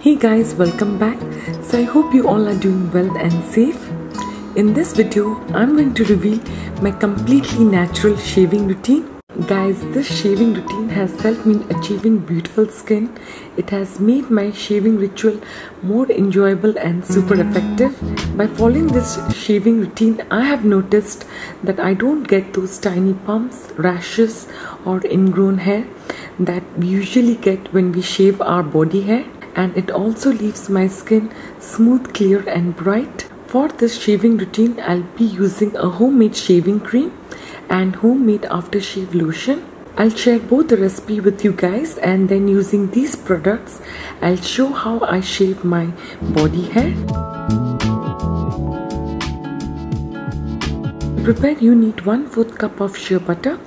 Hey guys, welcome back. So I hope you all are doing well and safe. In this video, I'm going to reveal my completely natural shaving routine. Guys, this shaving routine has helped me achieving beautiful skin. It has made my shaving ritual more enjoyable and super effective. By following this shaving routine, I have noticed that I don't get those tiny bumps, rashes or ingrown hair that we usually get when we shave our body hair. And it also leaves my skin smooth, clear and bright. For this shaving routine, I'll be using a homemade shaving cream and homemade aftershave lotion. I'll share both the recipe with you guys, and then using these products, I'll show how I shave my body hair. To prepare, you need 1/4 cup of shea butter.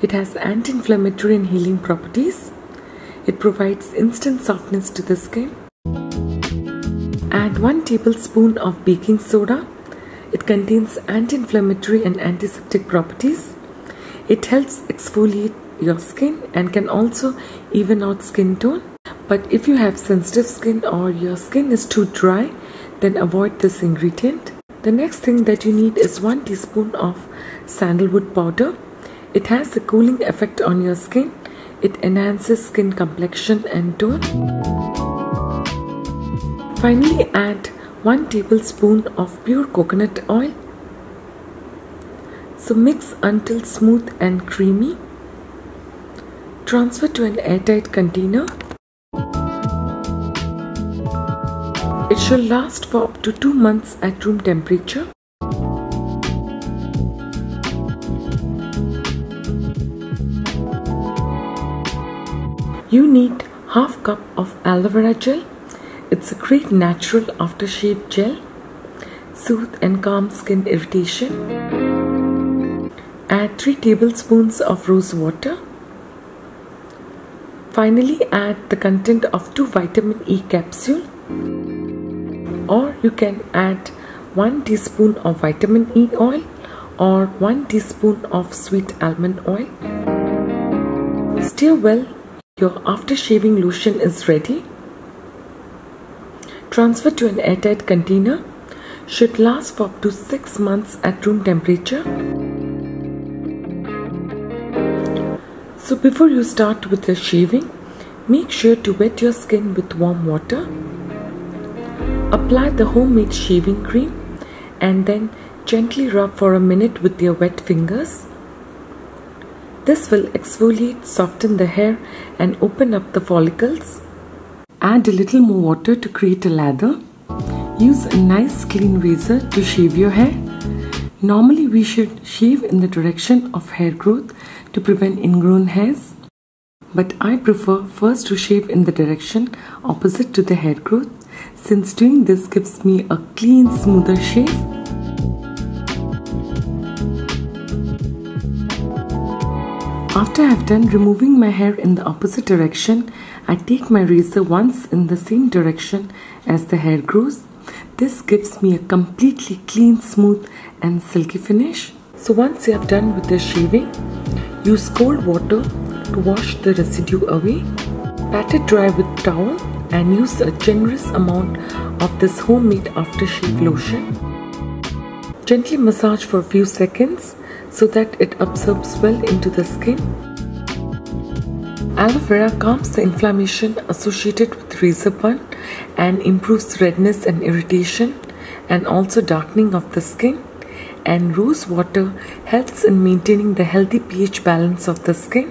It has anti-inflammatory and healing properties. It provides instant softness to the skin. Add 1 tablespoon of baking soda. It contains anti-inflammatory and antiseptic properties. It helps exfoliate your skin and can also even out skin tone. But if you have sensitive skin or your skin is too dry, then avoid this ingredient. The next thing that you need is 1 teaspoon of sandalwood powder. It has a cooling effect on your skin. It enhances skin complexion and tone. Finally, add 1 tablespoon of pure coconut oil. So mix until smooth and creamy. Transfer to an airtight container. It should last for up to 2 months at room temperature. You need 1/2 cup of aloe vera gel. It's a great natural aftershave gel. Soothe and calm skin irritation. Add 3 tablespoons of rose water. Finally, add the content of 2 vitamin E capsule. Or you can add 1 teaspoon of vitamin E oil or 1 teaspoon of sweet almond oil. Stir well. Your after shaving lotion is ready. Transfer to an airtight container. Should last for up to 6 months at room temperature. So before you start with the shaving, make sure to wet your skin with warm water. Apply the homemade shaving cream and then gently rub for a minute with your wet fingers. This will exfoliate, soften the hair and open up the follicles. Add a little more water to create a lather. Use a nice clean razor to shave your hair. Normally we should shave in the direction of hair growth to prevent ingrown hairs. But I prefer first to shave in the direction opposite to the hair growth, since doing this gives me a clean, smoother shave. After I have done removing my hair in the opposite direction, I take my razor once in the same direction as the hair grows. This gives me a completely clean, smooth and silky finish. So once you are done with the shaving, use cold water to wash the residue away. Pat it dry with towel and use a generous amount of this homemade aftershave lotion. Gently massage for a few seconds so that it absorbs well into the skin. Aloe vera calms the inflammation associated with razor burn and improves redness and irritation and also darkening of the skin. And rose water helps in maintaining the healthy pH balance of the skin.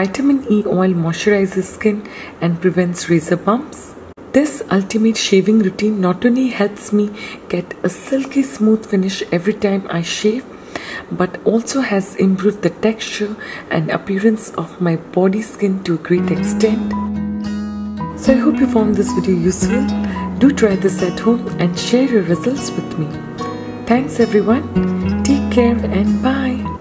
Vitamin E oil moisturizes skin and prevents razor bumps. This ultimate shaving routine not only helps me get a silky smooth finish every time I shave, but also has improved the texture and appearance of my body skin to a great extent. So I hope you found this video useful. Do try this at home and share your results with me. Thanks everyone. Take care and bye.